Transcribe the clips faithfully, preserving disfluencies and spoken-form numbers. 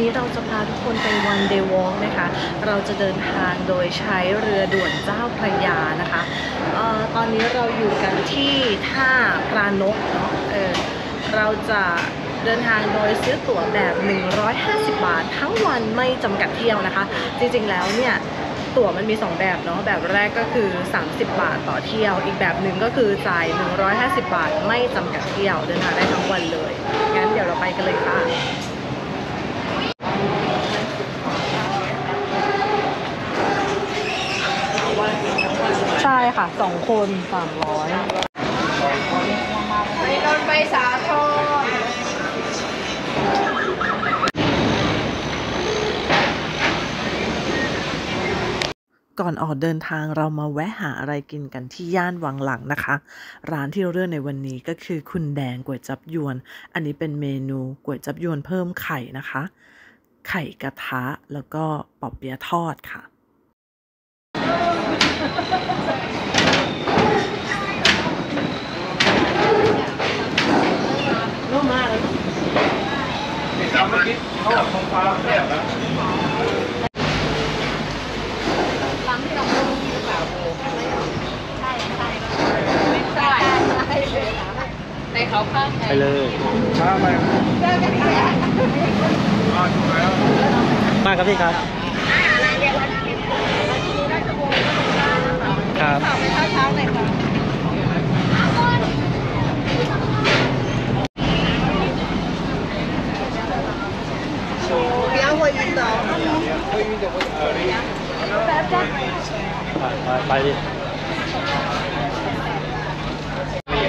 นี้เราจะพาทุกคนไปวันเดย์วอล์กนะคะเราจะเดินทางโดยใช้เรือด่วนเจ้าพระยานะคะเอ่อตอนนี้เราอยู่กันที่ท่าปลานกเนาะเออเราจะเดินทางโดยซื้อตั๋วแบบหนึ่งร้อยห้าสิบบาททั้งวันไม่จำกัดเที่ยวนะคะจริงๆแล้วเนี่ยตั๋วมันมีสองแบบเนาะแบบแรกก็คือสามสิบบาทต่อเที่ยวอีกแบบหนึ่งก็คือจ่ายหนึ่งร้อยห้าสิบบาทไม่จำกัดเที่ยวเดินทางได้ทั้งวันเลยงั้นเดี๋ยวเราไปกันเลยค่ะใช่ค่ะสองคนสามร้อยไปสาทรก่อนออกเดินทางเรามาแวะหาอะไรกินกันที่ย่านวังหลังนะคะร้านที่เลือกในวันนี้ก็คือคุณแดงก๋วยจั๊บยวนอันนี้เป็นเมนูก๋วยจั๊บยวนเพิ่มไข่นะคะไข่กระทะแล้วก็ปอเปี๊ยะทอดค่ะนุ่มมากเลยจั๊บเมื่อกี้เขาแบบของฟ้าแซ่บนะไปเลยมากครับพี่ครับครับไปดิคื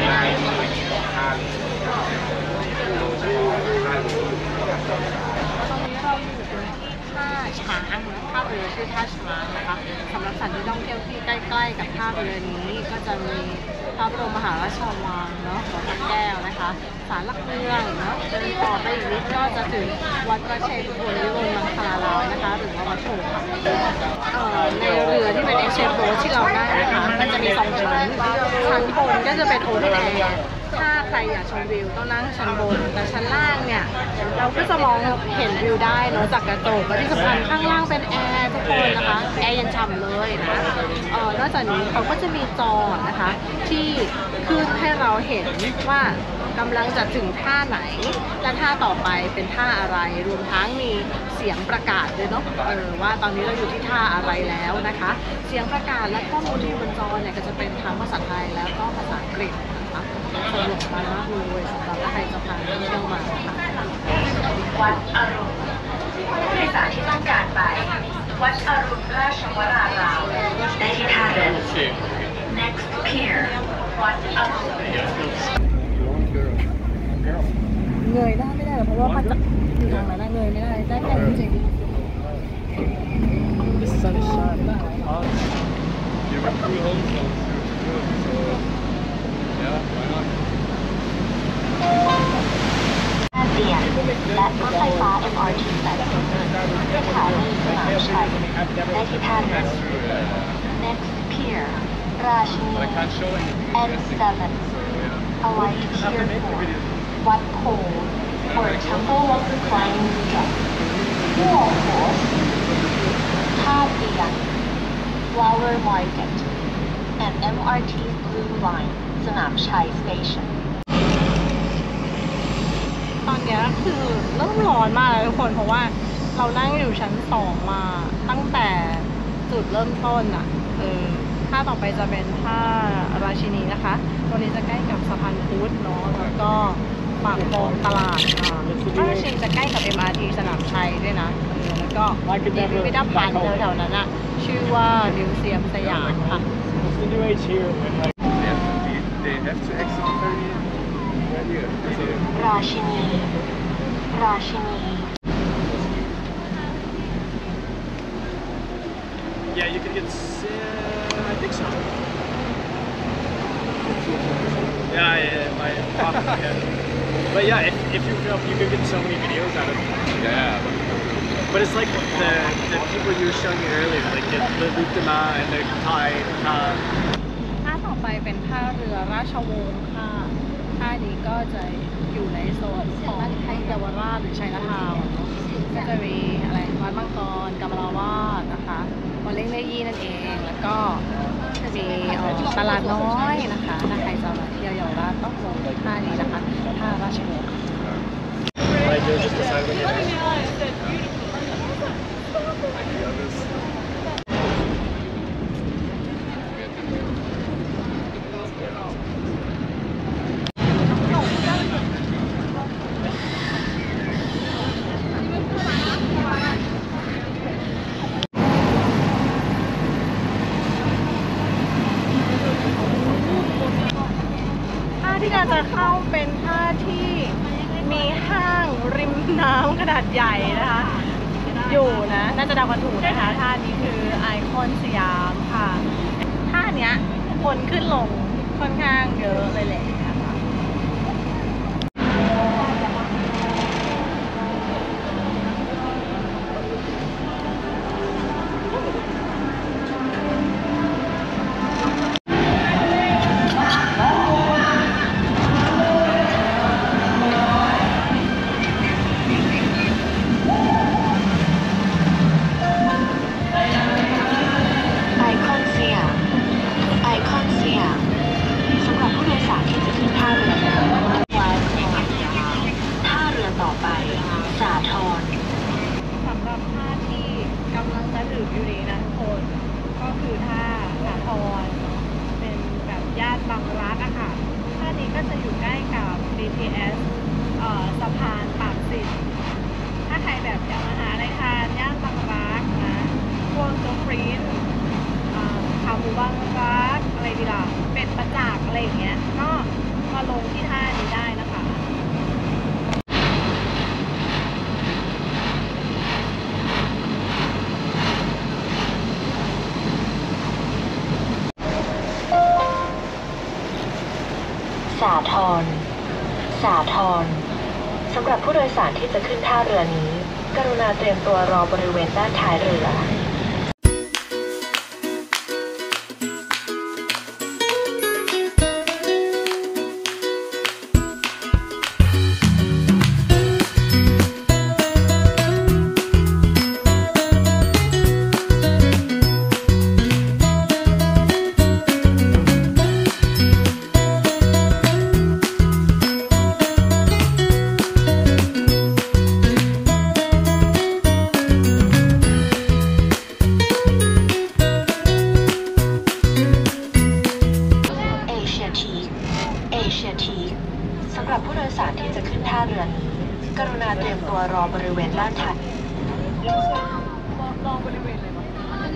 อท่าช้างนะคะสำหรับสัตว์ที่ต้องเที่ยวที่ใกล้ๆกับท่าเรือนี้ก็จะมีพระบรมมหาราชวังเนาะหอพระแก้วนะคะศาลหลักเมืองเนาะเดินต่อไปอีกนิดก็จะถึงวัดพระเชตุพนวิมลมังคลารามนะคะหรือว่าวัดโพธิ์ค่ะในเรือที่เป็นเอเชียโบที่เราได้นะคะมันจะมีสองชั้นชั้นบนก็จะเป็นโอเพ่นแอร์ถ้าใครอยากชมวิวต้องนั่งชั้นบนแต่ชั้นล่างเนี่ยเราก็จะมองเห็นวิวได้เนาะจากกระจกและที่สำคัญข้างล่างเป็นแอร์ทุกคนนะคะแอร์เย็นฉ่ำเลยนะเอ่อนอกจากนี้เขาก็จะมีจอนะคะที่ขึ้นให้เราเห็นว่ากำลังจะถึงท่าไหนและท่าต่อไปเป็นท่าอะไรรวมทั้งมีเสียงประกาศเลยเนาะเออว่าตอนนี้เราอยู่ที่ท่าอะไรแล้วนะคะเสียงประกาศและข้อมูลที่บนจอเนี่ยก็จะเป็นทั้งภาษาไทยแล้วก็ภาษาอังกฤษนะคะสนุกมากเลยสำหรับใครจะพาเที่ยวมาวัดอรุณผู้โดยสารที่ต้องการไปวัดอรุณราชวรารามได้ที่ท่าเรือ next pier วัดอรุณเงยหน้าไม่ได้เพราะว่ามันจะอยู่ทางไหนนะเงยไม่ได้ได้แค่จริงๆ sunshine ได้เสียงและรถไฟฟ้า เอ็ม อาร์ ที สายสีน้ำตาลสนามชัยได้ที่ท่าเรือ next pier ราชินี เอ็น เซเว่น alight pier โฟร์วัดโพธิ์ where temple was reclining drop หัวโขดท่าเตียง flower market and เอ็ม อาร์ ที blue line สนามชัย stationตอนนี้คือเริ่มร้อนมากเลยทุกคนเพราะว่าเรานั่งอยู่ชั้นสองมาตั้งแต่จุดเริ่มต้นอ่ะเออท่าต่อไปจะเป็นท่าราชินีนะคะตอนนี้จะใกล้กับสะพานพุธเนาะแล้วก็ปากคลองตลาดค่ะท่าราชินีจะใกล้กับ เอ็ม อาร์ ที สนามชัยด้วยนะแล้วก็มีพิพิธภัณฑ์แถวๆนั้นอ่ะชื่อว่ามิวเซียมสยามค่ะราชินีราชินี Yeah, you can get I think so. Yeah, yeah, my pop yeah. But yeah, if if you film, you can get so many videos out of it. Yeah. But it's like the the people you were showing me earlier, like the Lutama and the Thai. ท่าต่อไปเป็นท่าเรือราชวงศ์ค่ะท่านี้ก็จะอยู่ในโซนของเยาวราชหรือชัยนาทาวน์ ก็จะมีอะไรวัดมังกรกำมะลาวาดนะคะวัดเล่งเล่ยี่นั่นเองแล้วก็มีตลาดน้อยนะคะถ้าใครจะมาเที่ยวเยาวราชต้องลงท่านี้นะคะท่าราชวงศ์ที่เราจะเข้าเป็นท่าที่มีห้างริมน้ำขนาดใหญ่นะคะอยู่นะน่าจะเดากันถูกนะคะท่านี้คือไอคอนสยามค่ะท่าเนี้ยคนขึ้นลงค่อนข้างเยอะเลยแหละสาทรสาทรสำหรับผู้โดยสารที่จะขึ้นท่าเรือนี้กรุณาเตรียมตัวรอบริเวณด้านท้ายเรือ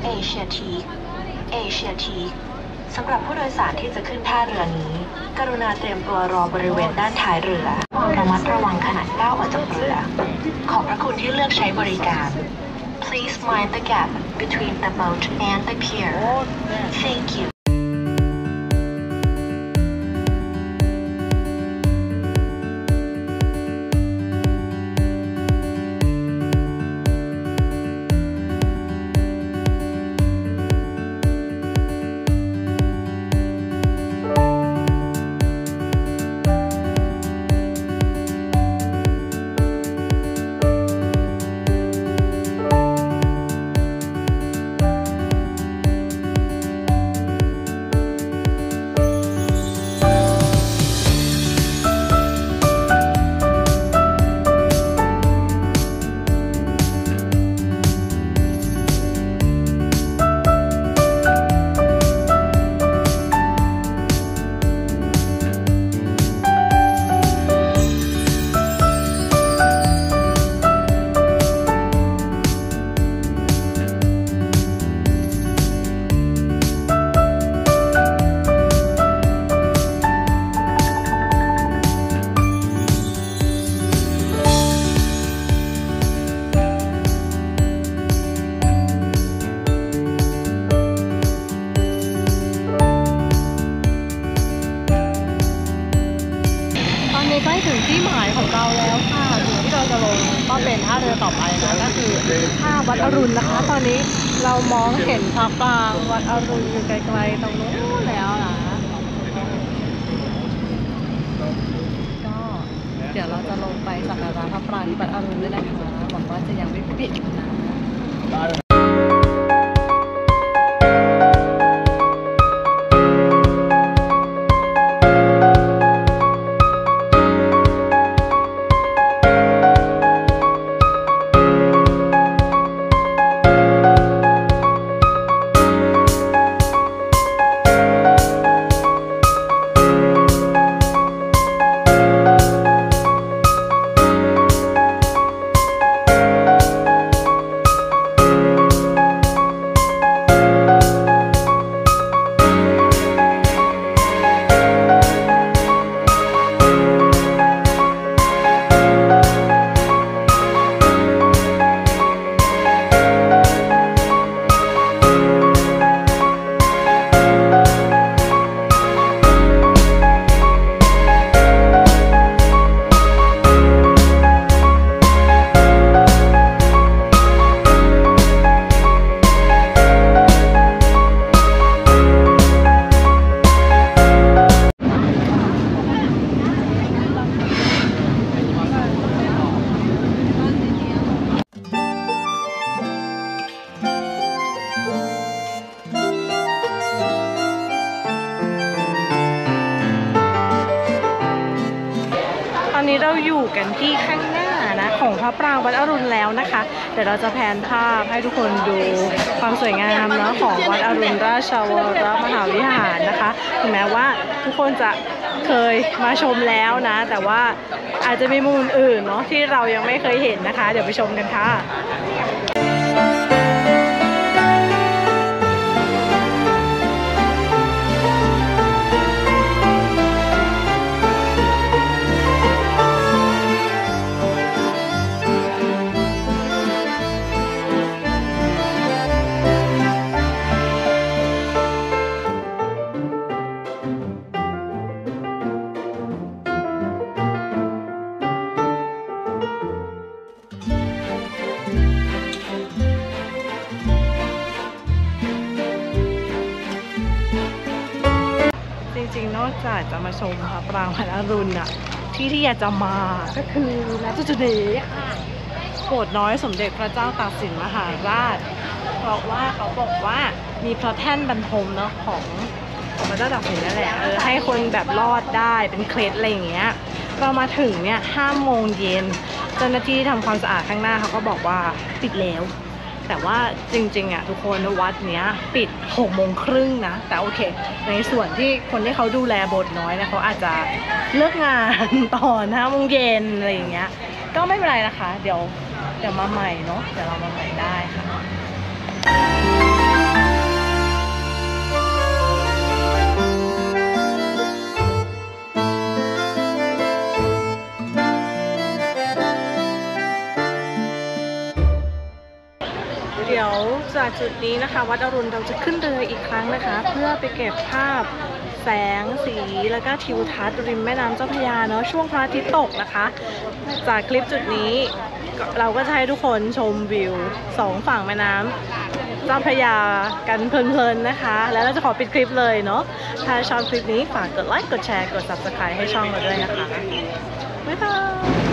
เอเชียทีเอเชียทีสำหรับผู้โดยสารที่จะขึ้นท่าเรือนี้กรุณาเตรียมตัวรอบริเวณด้านท้ายเรือระมัดระวังขณะก้าวออกจากเรือขอบพระคุณที่เลือกใช้บริการ Please mind the gap between the boat and the pier. Thank you.ท่าวัดอรุณนะคะตอนนี้เรามองเห็นพระปรางวัดอรุณอยู่ไกลๆตรงนู้นแล้วนะก็เดี๋ยวเราจะลงไป สักการะพระปรางนิวัตรอรุณด้วยนะคะหวังว่าจะยังไม่ปิดนะเราอยู่กันที่ข้างหน้านะของพระปรางวัดอรุณแล้วนะคะเดี๋ยวเราจะแผนภาพให้ทุกคนดูความสวยงามนะของวัดอรุณราชวรมหาวิหารนะคะถึงแม้ว่าทุกคนจะเคยมาชมแล้วนะแต่ว่าอาจจะมีมุมอื่นเนาะที่เรายังไม่เคยเห็นนะคะเดี๋ยวไปชมกันค่ะนอกจากจะมาชมพระปรางวัดอรุณอะที่ที่อยากจะมาก็คือณจุดนี้โบสถ์น้อยสมเด็จพระเจ้าตากสินมหาราชเพราะว่าเขาบอกว่ามีพระแท่นบรรทมเนาะของของพระเจ้าตากสินนั่นแหละเออให้คนแบบรอดได้เป็นเคล็ดอะไรอย่างเงี้ยเรามาถึงเนี่ยห้าโมงเย็นเจ้าหน้าที่ทำความสะอาดข้างหน้าเขาก็บอกว่าปิดแล้วแต่ว่าจริงๆอ่ะทุกคนวัดเนี้ยปิดหกโมงครึ่งนะแต่โอเคในส่วนที่คนที่เขาดูแลโบสถ์น้อยนะเขาอาจจะเลิกงานตอนห้าโมงเย็นอะไรอย่างเงี้ยก็ไม่เป็นไรนะคะเดี๋ยวเดี๋ยวมาใหม่เนาะเดี๋ยวเรามาใหม่ได้ค่ะเดี๋ยวจากจุดนี้นะคะวัดอรุณเราจะขึ้นเรืออีกครั้งนะคะเพื่อไปเก็บภาพแสงสีแล้วก็ทิวทัศน์ริมแม่น้ำเจ้าพระยาเนาะช่วงพระอาทิตย์ตกนะคะจากคลิปจุดนี้เราก็จะให้ทุกคนชมวิวสองฝั่งแม่น้ำเจ้าพระยากันเพลินๆนะคะแล้วเราจะขอปิดคลิปเลยเนาะถ้าชอบคลิปนี้ฝากกดไลค์กดแชร์กด ซับสไครบ์ ให้ช่องเราด้วยนะคะบ๊ายบาย